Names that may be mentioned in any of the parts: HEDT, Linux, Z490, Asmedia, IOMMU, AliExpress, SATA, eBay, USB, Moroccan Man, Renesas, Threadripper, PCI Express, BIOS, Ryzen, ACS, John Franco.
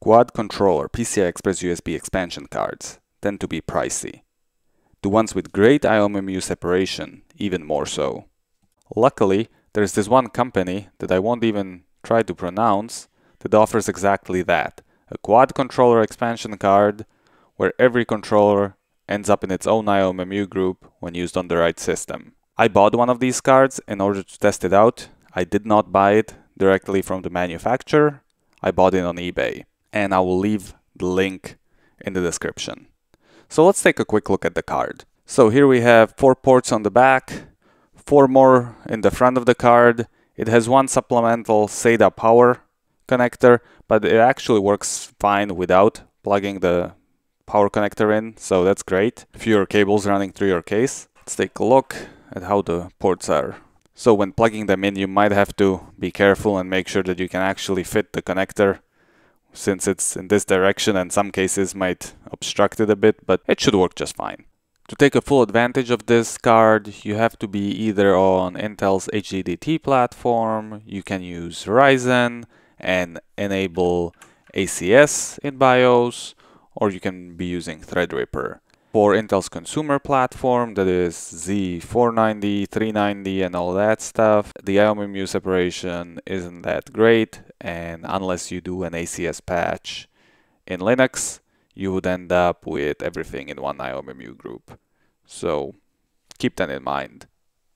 Quad controller PCI Express USB expansion cards tend to be pricey. The ones with great IOMMU separation, even more so. Luckily, there's this one company that I won't even try to pronounce that offers exactly that, a quad controller expansion card where every controller ends up in its own IOMMU group when used on the right system. I bought one of these cards in order to test it out. I did not buy it directly from the manufacturer, I bought it on eBay, and I will leave the link in the description. So let's take a quick look at the card. So here we have 4 ports on the back, 4 more in the front of the card. It has one supplemental SATA power connector, but it actually works fine without plugging the power connector in, so that's great. Fewer cables running through your case. Let's take a look at how the ports are. So when plugging them in, you might have to be careful and make sure that you can actually fit the connector, since it's in this direction and some cases might obstruct it a bit, but it should work just fine. To take a full advantage of this card, you have to be either on Intel's HEDT platform, you can use Ryzen and enable ACS in BIOS, or you can be using Threadripper. For Intel's consumer platform, that is Z490, 390 and all that stuff, the IOMMU separation isn't that great, and unless you do an ACS patch in Linux, you would end up with everything in one IOMMU group. So keep that in mind.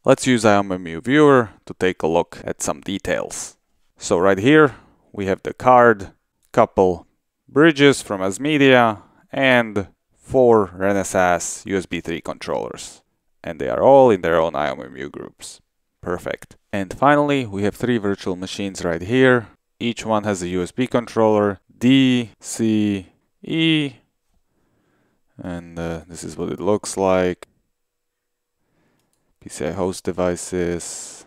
Let's use IOMMU Viewer to take a look at some details. So right here we have the card, couple bridges from Asmedia, and 4 Renesas USB 3 controllers, and they are all in their own IOMMU groups. Perfect. And finally, we have 3 virtual machines right here. Each one has a USB controller, D, C, E, and this is what it looks like. PCI host devices,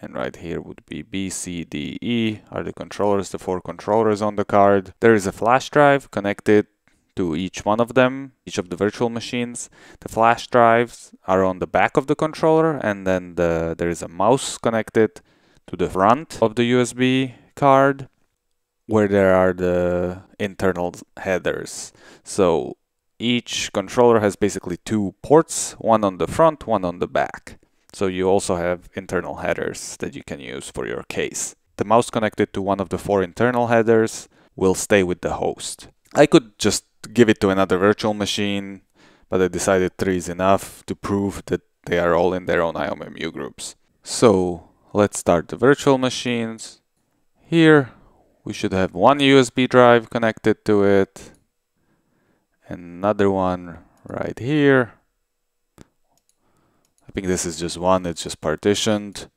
and right here would be B, C, D, E are the controllers, the 4 controllers on the card. There is a flash drive connected to each one of them, each of the virtual machines. The flash drives are on the back of the controller, and then there is a mouse connected to the front of the USB card where there are the internal headers. So each controller has basically 2 ports, one on the front, one on the back. So you also have internal headers that you can use for your case. The mouse connected to one of the 4 internal headers will stay with the host. I could just give it to another virtual machine, but I decided 3 is enough to prove that they are all in their own IOMMU groups. So let's start the virtual machines. Here we should have one USB drive connected to it, another one right here. I think this is just one, it's just partitioned.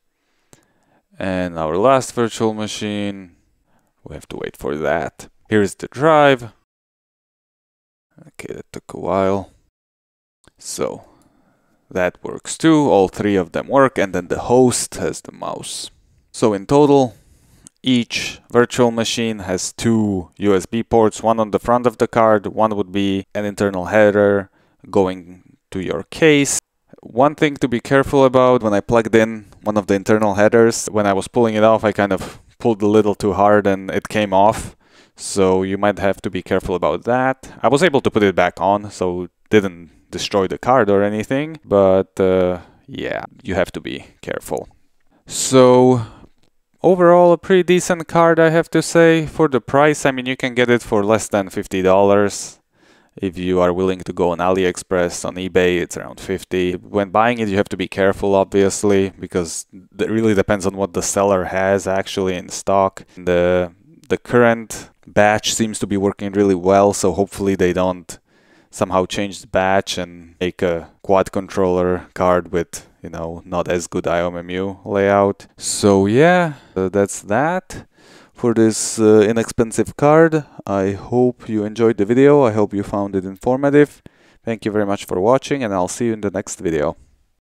And our last virtual machine, we have to wait for that. Here is the drive. Okay, that took a while. So that works too, all 3 of them work, and then the host has the mouse. So in total, each virtual machine has 2 USB ports, one on the front of the card, one would be an internal header going to your case. One thing to be careful about, when I plugged in one of the internal headers, when I was pulling it off, I kind of pulled a little too hard and it came off. So you might have to be careful about that. I was able to put it back on, so it didn't destroy the card or anything, but yeah, you have to be careful. So overall, a pretty decent card, I have to say, for the price. I mean, you can get it for less than $50. If you are willing to go on AliExpress, on eBay, it's around $50. When buying it, you have to be careful, obviously, because it really depends on what the seller has actually in stock. The current batch seems to be working really well, so hopefully they don't somehow change the batch and make a quad controller card with, you know, not as good IOMMU layout. So yeah, that's that for this inexpensive card. I hope you enjoyed the video, I hope you found it informative. Thank you very much for watching, and I'll see you in the next video.